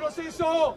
¡Proceso!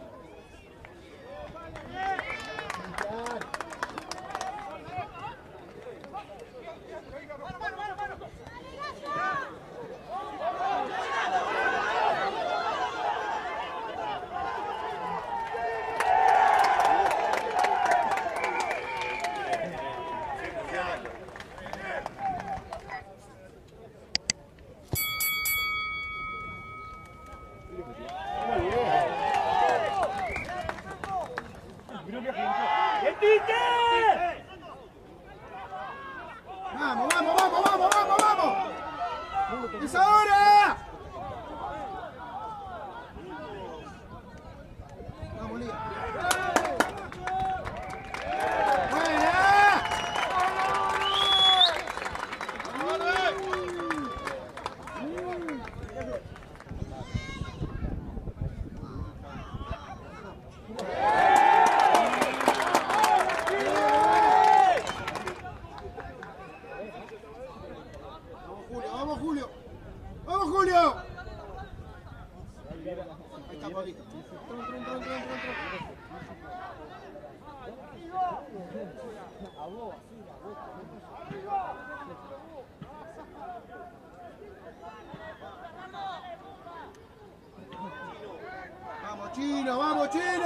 ¡Vamos, Chino!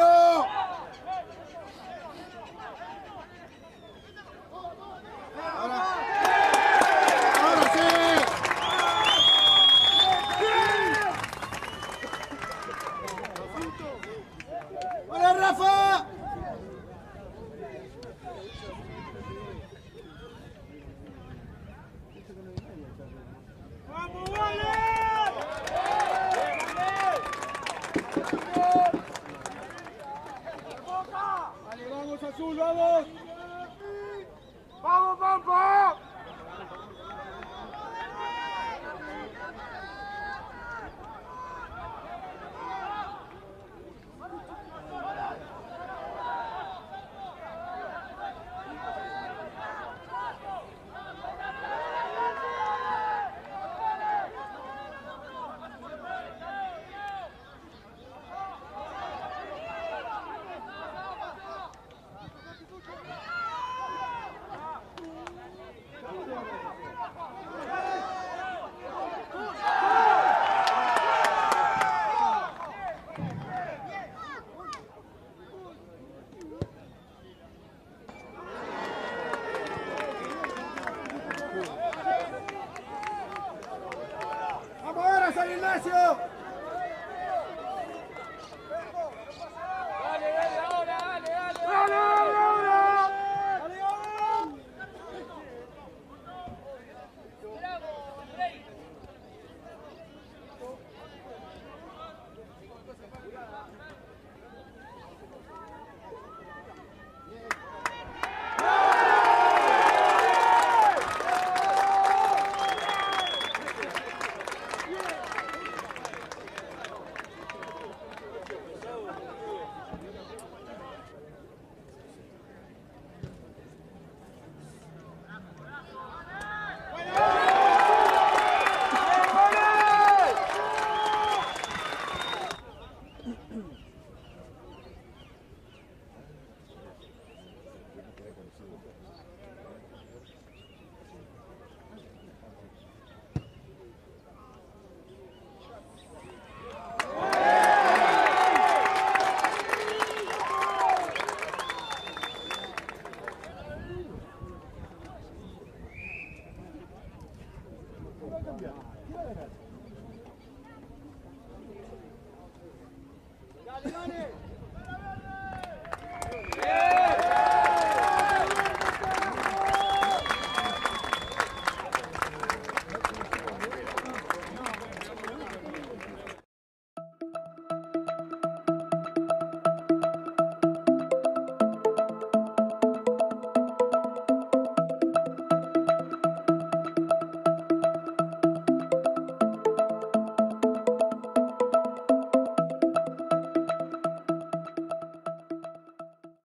¡Ahora sí! ¡Hola, Rafa! ¡Vamos, vale! Azul, vamos. Vamos, Pampa. ¡Vamos, 远啊！